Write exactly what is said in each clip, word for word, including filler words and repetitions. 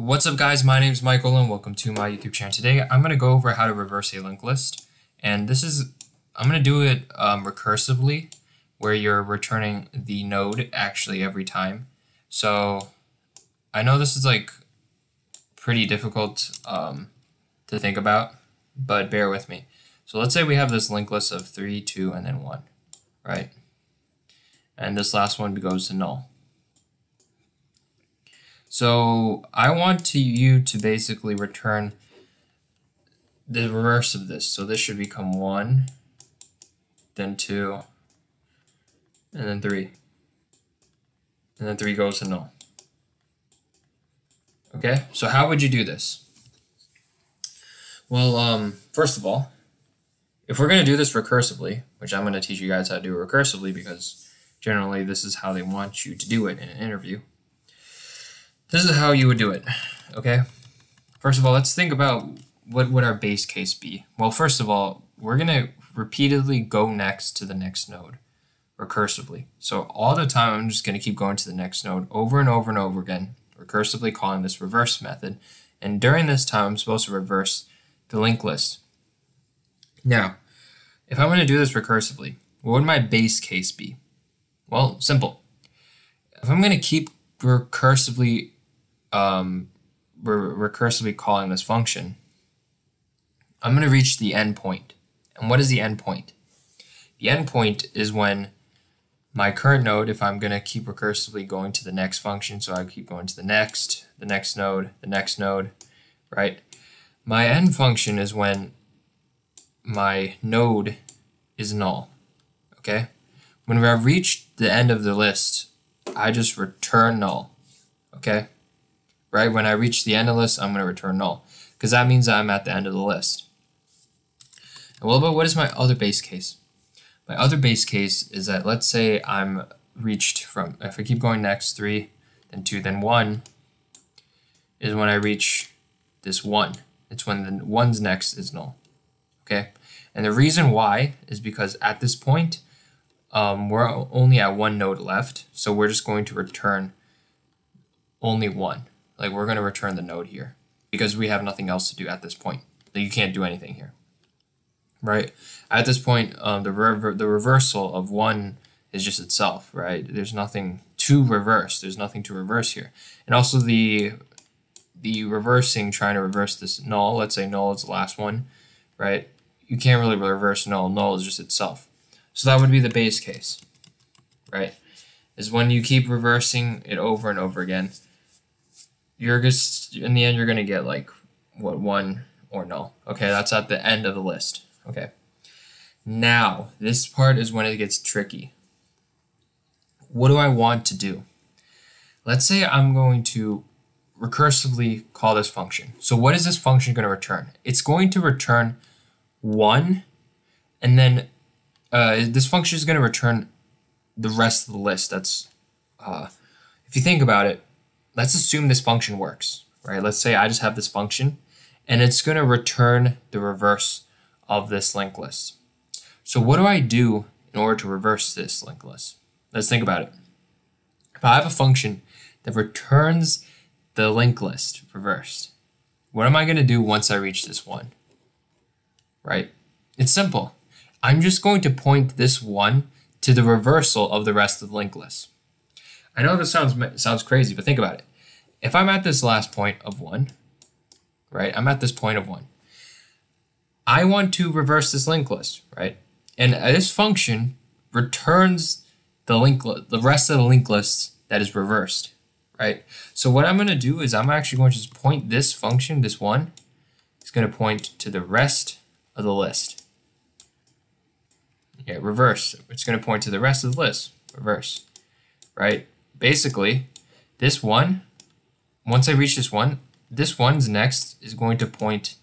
What's up guys, my name's Michael and welcome to my YouTube channel. Today I'm going to go over how to reverse a linked list, and this is, I'm going to do it um, recursively, where you're returning the node actually every time. So I know this is like pretty difficult um, to think about, but bear with me. So let's say we have this linked list of three, two, and then one, right? And this last one goes to null. So I want to you to basically return the reverse of this. So this should become one, then two, and then three. And then three goes to null. Okay, so how would you do this? Well, um, first of all, if we're going to do this recursively, which I'm going to teach you guys how to do recursively because generally this is how they want you to do it in an interview. This is how you would do it, okay? First of all, let's think about what would our base case be. Well, first of all, we're gonna repeatedly go next to the next node recursively. So all the time, I'm just gonna keep going to the next node over and over and over again, recursively calling this reverse method. And during this time, I'm supposed to reverse the linked list. Now, if I'm gonna do this recursively, what would my base case be? Well, simple. If I'm gonna keep recursively Um, we're recursively calling this function, I'm going to reach the endpoint. And what is the endpoint? The endpoint is when my current node, if I'm going to keep recursively going to the next function, so I keep going to the next, the next node, the next node, right? My end function is when my node is null, okay? Whenever I've reached the end of the list, I just return null, okay? Right, when I reach the end of the list, I'm going to return null, because that means I'm at the end of the list. And well, but what is my other base case? My other base case is that, let's say I'm reached from, if I keep going next, three, then two, then one, is when I reach this one. It's when the one's next is null, okay? And the reason why is because at this point, um, we're only at one node left, so we're just going to return only one. Like, we're going to return the node here because we have nothing else to do at this point. Like, you can't do anything here, right? At this point, um, the, rever the reversal of one is just itself, right? There's nothing to reverse. There's nothing to reverse here. And also the, the reversing, trying to reverse this null, let's say null is the last one, right? You can't really reverse null. Null is just itself. So that would be the base case, right? Is when you keep reversing it over and over again, you're just, in the end, you're going to get, like, what, one or null. Okay, that's at the end of the list. Okay. Now, this part is when it gets tricky. What do I want to do? Let's say I'm going to recursively call this function. So what is this function going to return? It's going to return one, and then uh, this function is going to return the rest of the list. That's, uh, if you think about it, let's assume this function works, right? Let's say I just have this function and it's going to return the reverse of this linked list. So what do I do in order to reverse this linked list? Let's think about it. If I have a function that returns the linked list reversed, what am I going to do once I reach this one, right? It's simple. I'm just going to point this one to the reversal of the rest of the linked list. I know this sounds sounds crazy, but think about it. If I'm at this last point of one, right? I'm at this point of one. I want to reverse this linked list, right? And this function returns the linked the rest of the linked list that is reversed, right? So what I'm going to do is I'm actually going to just point this function, this one, it's going to point to the rest of the list. Yeah, reverse. It's going to point to the rest of the list. Reverse, right? Basically, this one, once I reach this one, this one's next is going to point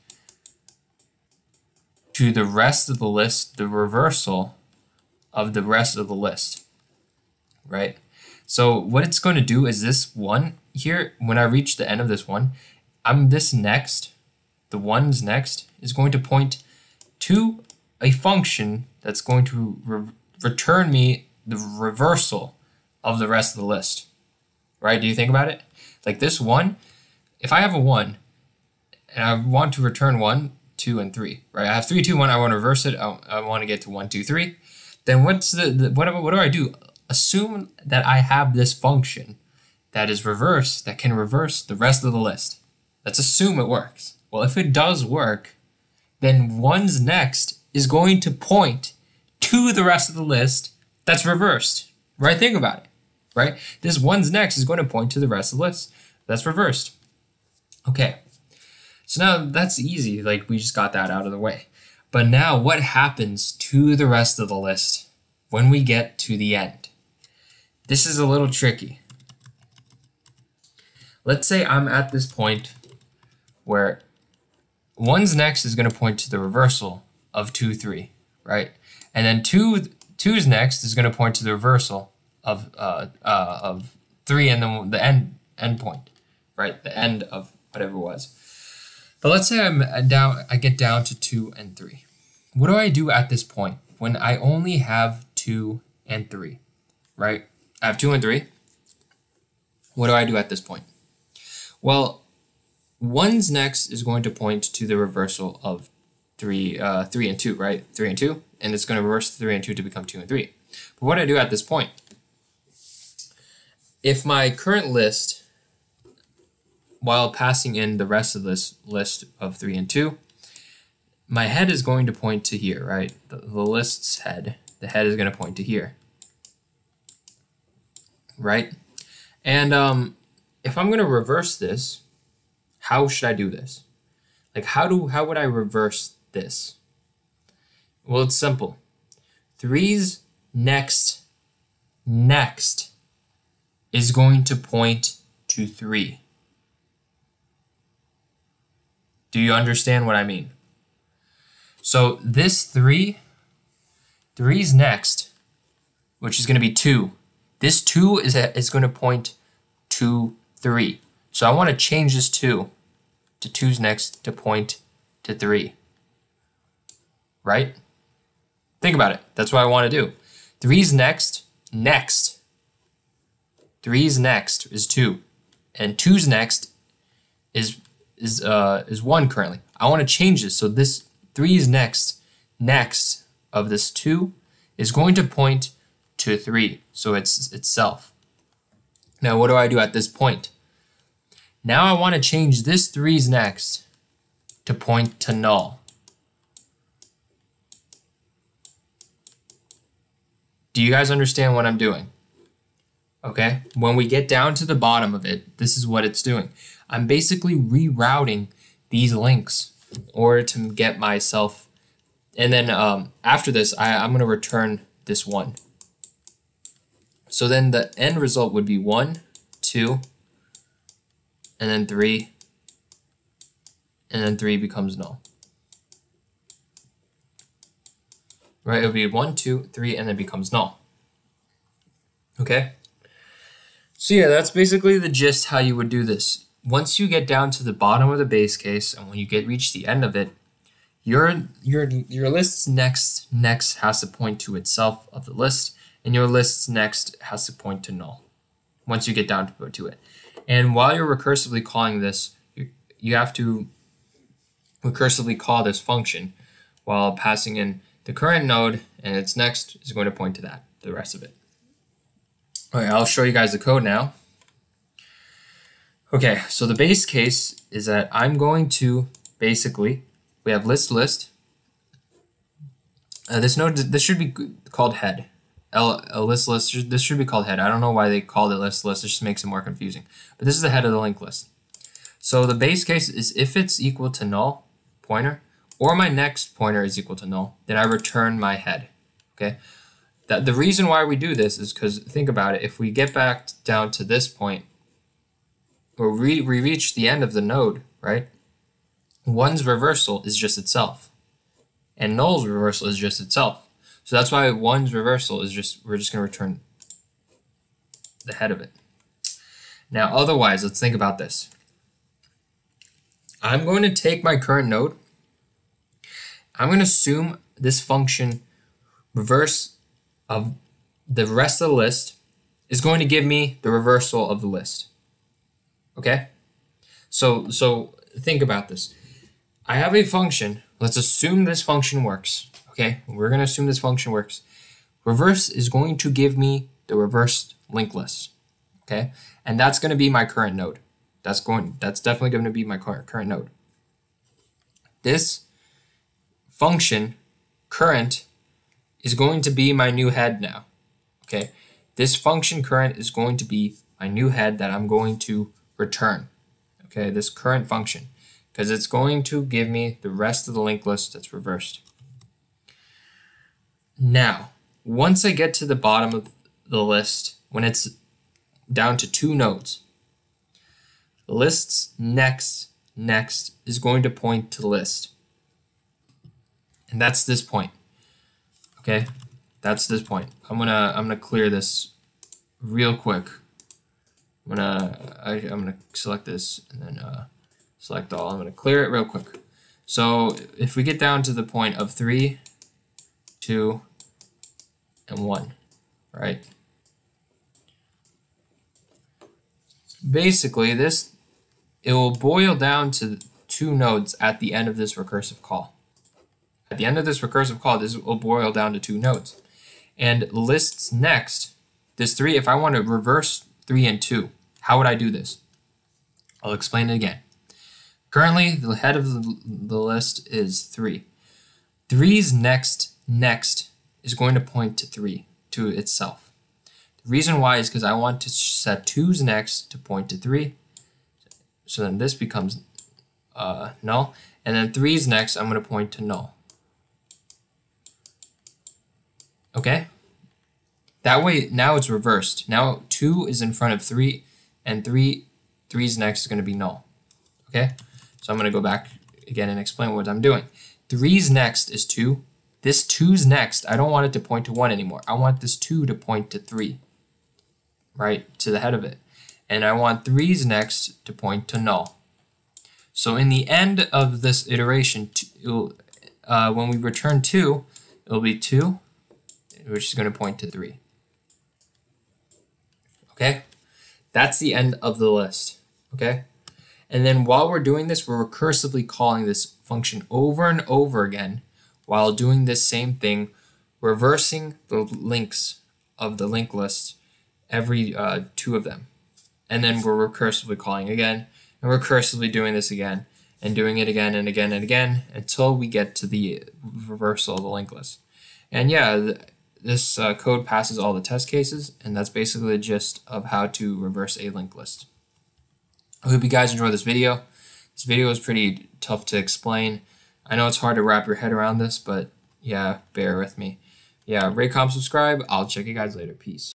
to the rest of the list, the reversal of the rest of the list, right? So what it's going to do is this one here, when I reach the end of this one, I'm this next, the one's next is going to point to a function that's going to re return me the reversal of the rest of the list, right? Do you think about it? Like this one, if I have a one and I want to return one, two, and three, right? I have three, two, one, I want to reverse it. I, I want to get to one, two, three. Then what's the, the what, what do I do? Assume that I have this function that is reverse, that can reverse the rest of the list. Let's assume it works. Well, if it does work, then one's next is going to point to the rest of the list that's reversed, right? Think about it, right? This one's next is going to point to the rest of the list that's reversed. Okay, so now that's easy. Like, we just got that out of the way. But now what happens to the rest of the list when we get to the end? This is a little tricky. Let's say I'm at this point where one's next is going to point to the reversal of two, three, right? And then two, two's next is going to point to the reversal of uh, uh, of three and then the end end point, right? The end of whatever it was. But let's say I'm down. I get down to two and three. What do I do at this point when I only have two and three, right? I have two and three. What do I do at this point? Well, one's next is going to point to the reversal of three, uh, three and two, right? Three and two, and it's going to reverse three and two to become two and three. But what do I do at this point? If my current list, while passing in the rest of this list of three and two, my head is going to point to here, right? The, the list's head, the head is going to point to here, right? And um, if I'm going to reverse this, how should I do this? Like, how do how would I reverse this? Well, it's simple. Three's next, next is going to point to three. Do you understand what I mean? So this three, three's next, which is going to be two. This two is, a, is going to point to three. So I want to change this two to two's next to point to three. Right? Think about it. That's what I want to do. three's next, next. three's next is two. And two's next is is uh is one currently. I want to change this. So this three's next, next of this two is going to point to three, so it's itself. Now what do I do at this point? Now I want to change this three's next to point to null. Do you guys understand what I'm doing? Okay, when we get down to the bottom of it, this is what it's doing. I'm basically rerouting these links in order to get myself, and then um, after this, I, I'm gonna return this one. So then the end result would be one, two, and then three, and then three becomes null. Right, it would be one, two, three, and then becomes null. Okay? So yeah, that's basically the gist how you would do this. Once you get down to the bottom of the base case, and when you get reach the end of it, your, your, your list's next next has to point to itself of the list, and your list's next has to point to null once you get down to, to it. And while you're recursively calling this, you, you have to recursively call this function while passing in the current node, and its next is going to point to that, the rest of it. All right, I'll show you guys the code now. Okay, so the base case is that I'm going to basically, we have list list. Uh, this node, this should be called head. A list list, this should be called head. I don't know why they called it list list. It just makes it more confusing. But this is the head of the linked list. So the base case is if it's equal to null pointer, or my next pointer is equal to null, then I return my head. Okay. That the reason why we do this is because, think about it, if we get back down to this point, or we, we reach the end of the node, right? One's reversal is just itself, and null's reversal is just itself. So that's why one's reversal is just, we're just going to return the head of it. Now, otherwise, let's think about this. I'm going to take my current node. I'm going to assume this function reverse of the rest of the list is going to give me the reversal of the list. Okay? So, so think about this. I have a function. Let's assume this function works. Okay, we're going to assume this function works. Reverse is going to give me the reversed linked list. Okay, and that's going to be my current node. That's going. That's definitely going to be my current current node. This function current is going to be my new head now. Okay, this function current is going to be my new head that I'm going to return. Okay, this current function, because it's going to give me the rest of the linked list that's reversed. Now, once I get to the bottom of the list, when it's down to two nodes, lists next, next is going to point to list. And that's this point. Okay, that's this point. I'm gonna I'm gonna clear this real quick. I'm gonna I, I'm gonna select this and then uh, select all. I'm gonna clear it real quick. So if we get down to the point of three, two, and one, right? Basically, this it will boil down to two nodes at the end of this recursive call. At the end of this recursive call, this will boil down to two nodes. And lists next, this three, if I want to reverse three and two, how would I do this? I'll explain it again. Currently, the head of the, the list is three. three's next next is going to point to three, to itself. The reason why is because I want to set two's next to point to three. So then this becomes uh, null. And then three's next, I'm going to point to null. Okay? That way, now it's reversed. Now two is in front of three, and three, three's next is going to be null. Okay? So I'm going to go back again and explain what I'm doing. three's next is two. This two's next, I don't want it to point to one anymore. I want this two to point to three, right, to the head of it. And I want three's next to point to null. So in the end of this iteration, uh, when we return two, it'll be two, which is going to point to three. Okay? That's the end of the list, okay? And then while we're doing this, we're recursively calling this function over and over again, while doing this same thing, reversing the links of the linked list, every uh, two of them. And then we're recursively calling again, and recursively doing this again, and doing it again and again and again, until we get to the reversal of the linked list. And yeah, th this uh, code passes all the test cases, and that's basically the gist of how to reverse a linked list. I hope you guys enjoyed this video. This video is pretty tough to explain. I know it's hard to wrap your head around this, but yeah, bear with me. Yeah, rate, comment, subscribe. I'll check you guys later. Peace.